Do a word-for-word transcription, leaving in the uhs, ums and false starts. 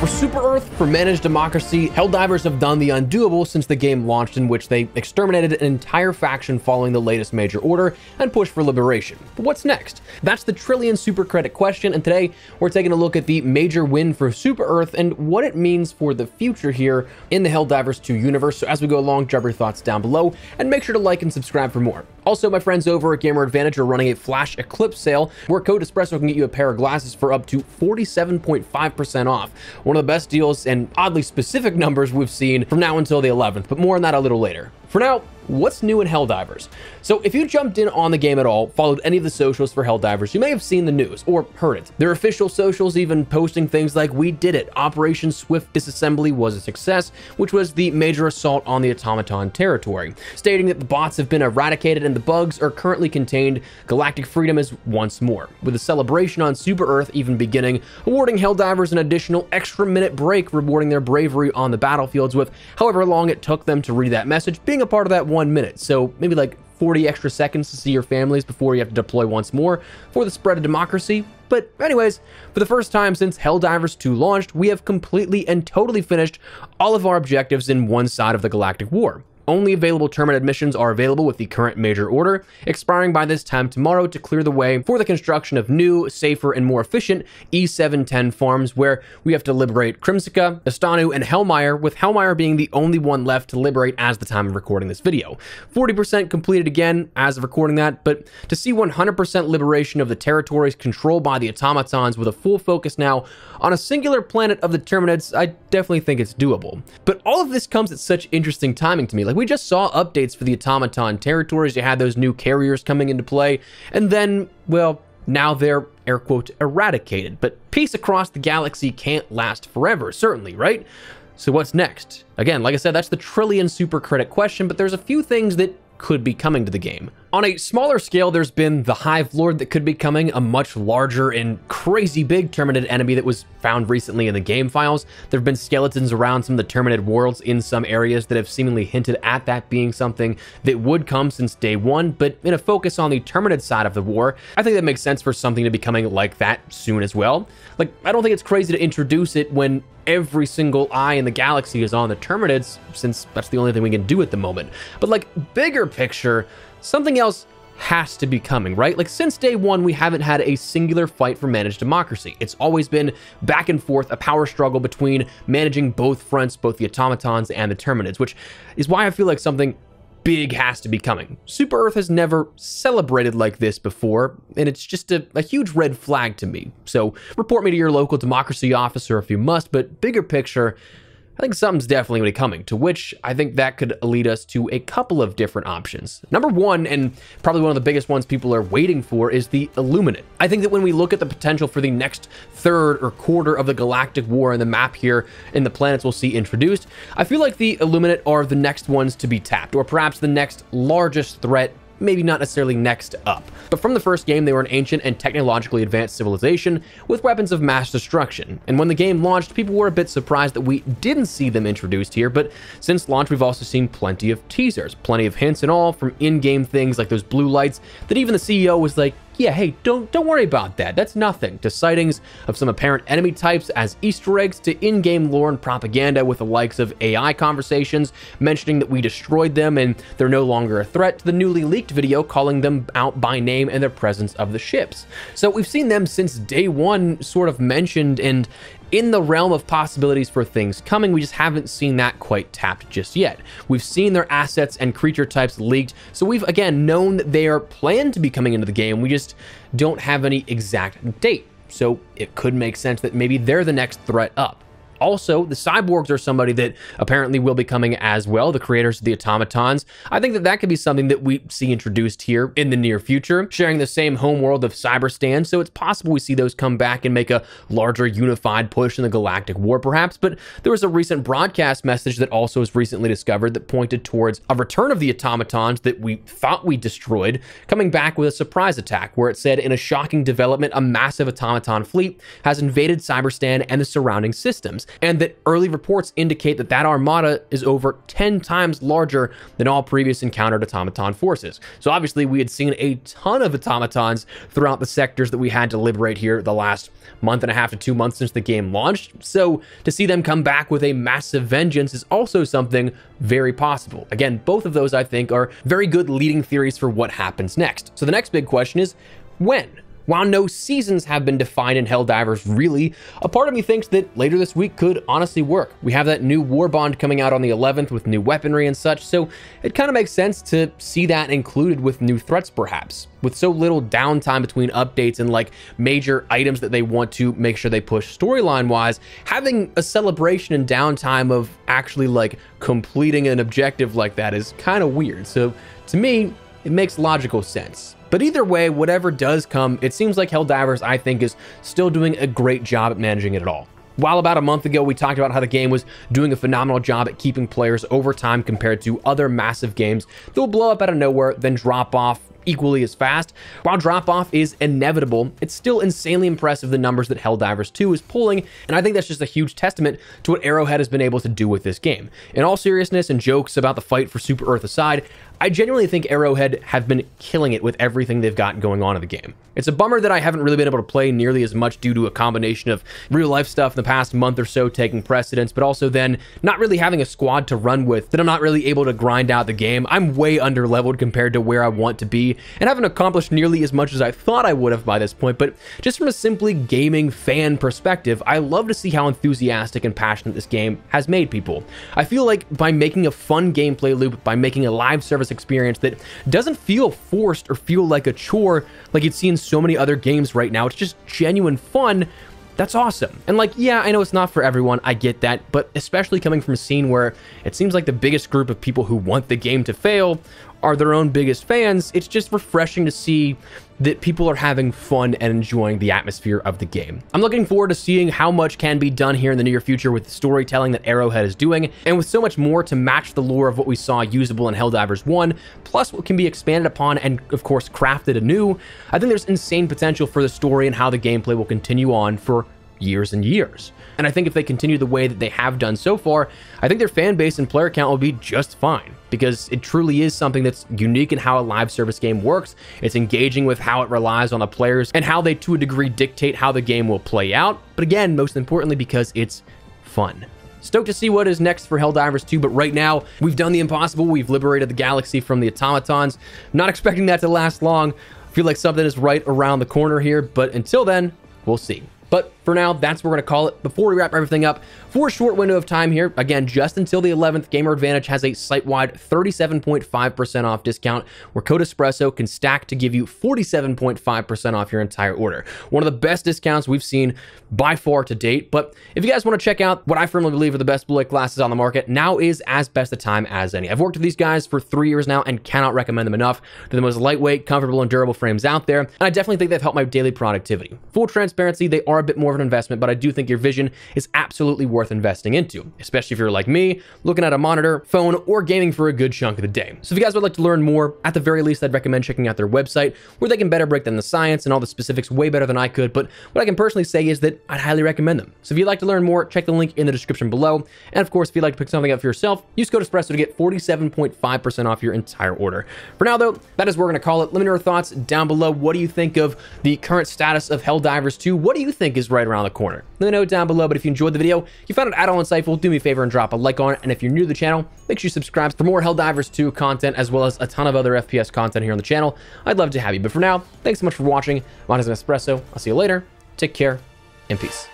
For Super Earth, for Managed Democracy, Helldivers have done the undoable since the game launched, in which they exterminated an entire faction following the latest major order and pushed for liberation. But what's next? That's the trillion super credit question, and today we're taking a look at the major win for Super Earth and what it means for the future here in the Helldivers two universe. So as we go along, drop your thoughts down below and make sure to like and subscribe for more. Also, my friends over at Gamer Advantage are running a flash eclipse sale where code Espresso can get you a pair of glasses for up to forty-seven point five percent off. One of the best deals and oddly specific numbers we've seen from now until the eleventh, but more on that a little later. For now, what's new in Helldivers? So if you jumped in on the game at all, followed any of the socials for Helldivers, you may have seen the news or heard it. Their official socials even posting things like, "We did it, Operation Swift Disassembly was a success," which was the major assault on the automaton territory, stating that the bots have been eradicated and the bugs are currently contained. Galactic freedom is once more, with a celebration on Super Earth even beginning, awarding Helldivers an additional extra minute break, rewarding their bravery on the battlefields with however long it took them to read that message, being a part of that one minute. So maybe like forty extra seconds to see your families before you have to deploy once more for the spread of democracy. But anyways, for the first time since Helldivers two launched, we have completely and totally finished all of our objectives in one side of the Galactic War. Only available Terminid missions are available with the current major order, expiring by this time tomorrow to clear the way for the construction of new, safer, and more efficient E seven ten farms, where we have to liberate Krimsica, Estanu, and Hellmeyer, with Hellmeyer being the only one left to liberate as the time of recording this video. forty percent completed again as of recording that, but to see one hundred percent liberation of the territories controlled by the automatons with a full focus now on a singular planet of the Terminids, I definitely think it's doable. But all of this comes at such interesting timing to me. Like, we just saw updates for the automaton territories. You had those new carriers coming into play, and then, well, now they're air quote eradicated. But peace across the galaxy can't last forever, certainly, right? So what's next? Again, like I said, that's the trillion super credit question, but there's a few things that could be coming to the game. On a smaller scale, there's been the Hive Lord that could be coming, a much larger and crazy big Terminid enemy that was found recently in the game files. There have been skeletons around some of the Terminid worlds in some areas that have seemingly hinted at that being something that would come since day one, but in a focus on the Terminid side of the war, I think that makes sense for something to be coming like that soon as well. Like, I don't think it's crazy to introduce it when every single eye in the galaxy is on the Terminids, since that's the only thing we can do at the moment. But like, bigger picture, something else has to be coming, right? Like, since day one, we haven't had a singular fight for managed democracy. It's always been back and forth, a power struggle between managing both fronts, both the automatons and the Terminids, which is why I feel like something big has to be coming. Super Earth has never celebrated like this before, and it's just a, a huge red flag to me. So report me to your local democracy officer if you must, but bigger picture, I think something's definitely going to be coming, to which I think that could lead us to a couple of different options. Number one, and probably one of the biggest ones people are waiting for, is the Illuminate. I think that when we look at the potential for the next third or quarter of the Galactic War and the map here and the planets we'll see introduced, I feel like the Illuminate are the next ones to be tapped, or perhaps the next largest threat. Maybe not necessarily next up. But from the first game, they were an ancient and technologically advanced civilization with weapons of mass destruction. And when the game launched, people were a bit surprised that we didn't see them introduced here, but since launch, we've also seen plenty of teasers, plenty of hints and all from in-game things like those blue lights that even the C E O was like, yeah, hey, don't don't worry about that. That's nothing. To sightings of some apparent enemy types as Easter eggs, to in-game lore and propaganda with the likes of A I conversations mentioning that we destroyed them and they're no longer a threat, to the newly leaked video calling them out by name and their presence of the ships. So we've seen them since day one sort of mentioned and in the realm of possibilities for things coming. We just haven't seen that quite tapped just yet. We've seen their assets and creature types leaked, so we've again known that they are planned to be coming into the game. We just don't have any exact date, so it could make sense that maybe they're the next threat up. Also, the cyborgs are somebody that apparently will be coming as well, the creators of the automatons. I think that that could be something that we see introduced here in the near future, sharing the same homeworld of Cyberstan, so it's possible we see those come back and make a larger unified push in the Galactic War perhaps. But there was a recent broadcast message that also was recently discovered that pointed towards a return of the automatons that we thought we destroyed, coming back with a surprise attack, where it said, in a shocking development, a massive automaton fleet has invaded Cyberstan and the surrounding systems. and that early reports indicate that that armada is over ten times larger than all previous encountered automaton forces. So obviously we had seen a ton of automatons throughout the sectors that we had to liberate here the last month and a half to two months since the game launched. So to see them come back with a massive vengeance is also something very possible. Again, both of those I think are very good leading theories for what happens next. So the next big question is, when? While no seasons have been defined in Helldivers, really, a part of me thinks that later this week could honestly work. We have that new war bond coming out on the eleventh with new weaponry and such, so it kind of makes sense to see that included with new threats perhaps. With so little downtime between updates and like major items that they want to make sure they push storyline wise, having a celebration and downtime of actually like completing an objective like that is kind of weird. So to me, it makes logical sense. But either way, whatever does come, it seems like Helldivers, I think, is still doing a great job at managing it at all. While about a month ago, we talked about how the game was doing a phenomenal job at keeping players over time compared to other massive games that will blow up out of nowhere, then drop off equally as fast. While drop-off is inevitable, it's still insanely impressive the numbers that Helldivers two is pulling, and I think that's just a huge testament to what Arrowhead has been able to do with this game. In all seriousness and jokes about the fight for Super Earth aside, I genuinely think Arrowhead have been killing it with everything they've got going on in the game. It's a bummer that I haven't really been able to play nearly as much due to a combination of real-life stuff in the past month or so taking precedence, but also then not really having a squad to run with, that I'm not really able to grind out the game. I'm way under-leveled compared to where I want to be, and haven't accomplished nearly as much as I thought I would have by this point, but just from a simply gaming fan perspective, I love to see how enthusiastic and passionate this game has made people. I feel like by making a fun gameplay loop, by making a live service experience that doesn't feel forced or feel like a chore like you'd see in so many other games right now, it's just genuine fun. That's awesome. And like, yeah, I know it's not for everyone. I get that. But especially coming from a scene where it seems like the biggest group of people who want the game to fail are their own biggest fans, it's just refreshing to see that people are having fun and enjoying the atmosphere of the game. I'm looking forward to seeing how much can be done here in the near future with the storytelling that Arrowhead is doing, and with so much more to match the lore of what we saw usable in Helldivers one, plus what can be expanded upon and, of course, crafted anew. I think there's insane potential for the story and how the gameplay will continue on for years and years. And I think if they continue the way that they have done so far, I think their fan base and player count will be just fine, because it truly is something that's unique in how a live service game works. It's engaging with how it relies on the players and how they to a degree dictate how the game will play out. But again, most importantly, because it's fun. Stoked to see what is next for Helldivers two, but right now, we've done the impossible. We've liberated the galaxy from the automatons. Not expecting that to last long. I feel like something is right around the corner here, but until then, we'll see. But for now, that's what we're going to call it. Before we wrap everything up, for a short window of time here, again, just until the eleventh, Gamer Advantage has a site-wide thirty-seven point five percent off discount where code Espresso can stack to give you forty-seven point five percent off your entire order. One of the best discounts we've seen by far to date. But if you guys want to check out what I firmly believe are the best blue light glasses on the market, now is as best a time as any. I've worked with these guys for three years now and cannot recommend them enough. They're the most lightweight, comfortable, and durable frames out there, and I definitely think they've helped my daily productivity. Full transparency, they are a bit more of an investment, but I do think your vision is absolutely worth investing into, especially if you're like me, looking at a monitor, phone, or gaming for a good chunk of the day. So if you guys would like to learn more, at the very least, I'd recommend checking out their website, where they can better break down the science and all the specifics way better than I could, but what I can personally say is that I'd highly recommend them. So if you'd like to learn more, check the link in the description below, and of course, if you'd like to pick something up for yourself, use code Espresso to get forty-seven point five percent off your entire order. For now, though, that is where we're going to call it. Let me know your thoughts down below. What do you think of the current status of Helldivers two? What do you think is right around the corner? Let me know down below. But if you enjoyed the video, you found it at all insightful, do me a favor and drop a like on it. And if you're new to the channel, make sure you subscribe for more Helldivers two content, as well as a ton of other F P S content here on the channel. I'd love to have you. But for now, thanks so much for watching. My name is Espresso. I'll see you later. Take care and peace.